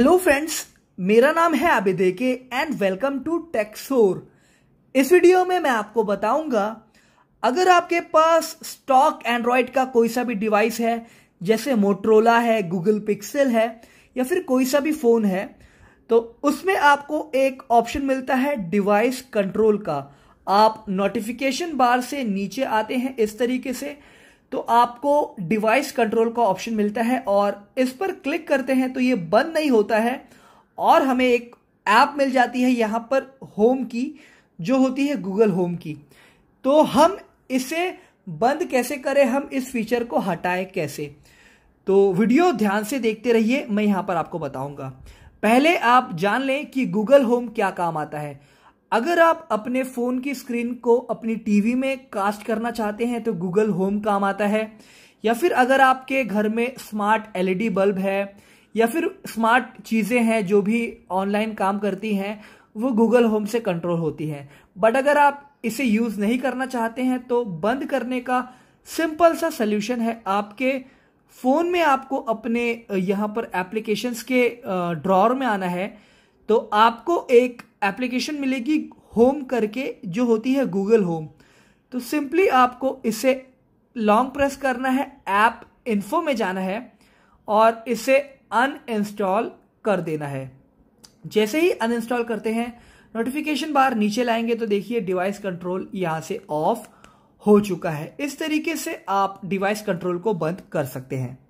Hello friends, मेरा नाम है आबिदे के एंड वेलकम टू टेक्सोर। इस वीडियो में मैं आपको बताऊंगा अगर आपके पास स्टॉक एंड्रॉयड का कोई सा भी डिवाइस है, जैसे मोटरोला है, गूगल पिक्सल है या फिर कोई सा भी फ़ोन है, तो उसमें आपको एक ऑप्शन मिलता है डिवाइस कंट्रोल का। आप नोटिफिकेशन बार से नीचे आते हैं इस तरीके से, तो आपको डिवाइस कंट्रोल का ऑप्शन मिलता है और इस पर क्लिक करते हैं तो ये बंद नहीं होता है और हमें एक ऐप मिल जाती है यहाँ पर होम की, जो होती है गूगल होम की। तो हम इसे बंद कैसे करें, हम इस फीचर को हटाएं कैसे, तो वीडियो ध्यान से देखते रहिए, मैं यहाँ पर आपको बताऊँगा। पहले आप जान लें कि गूगल होम क्या काम आता है। अगर आप अपने फ़ोन की स्क्रीन को अपनी टीवी में कास्ट करना चाहते हैं तो गूगल होम काम आता है, या फिर अगर आपके घर में स्मार्ट एलईडी बल्ब है या फिर स्मार्ट चीज़ें हैं जो भी ऑनलाइन काम करती हैं, वो गूगल होम से कंट्रोल होती हैं। बट अगर आप इसे यूज़ नहीं करना चाहते हैं तो बंद करने का सिंपल सा सल्यूशन है, आपके फ़ोन में आपको अपने यहाँ पर एप्लीकेशंस के ड्रॉअर में आना है, तो आपको एक एप्लीकेशन मिलेगी होम करके, जो होती है गूगल होम। तो सिंपली आपको इसे लॉन्ग प्रेस करना है, ऐप इन्फो में जाना है और इसे अनइंस्टॉल कर देना है। जैसे ही अनइंस्टॉल करते हैं, नोटिफिकेशन बार नीचे लाएंगे तो देखिए डिवाइस कंट्रोल यहाँ से ऑफ हो चुका है। इस तरीके से आप डिवाइस कंट्रोल को बंद कर सकते हैं।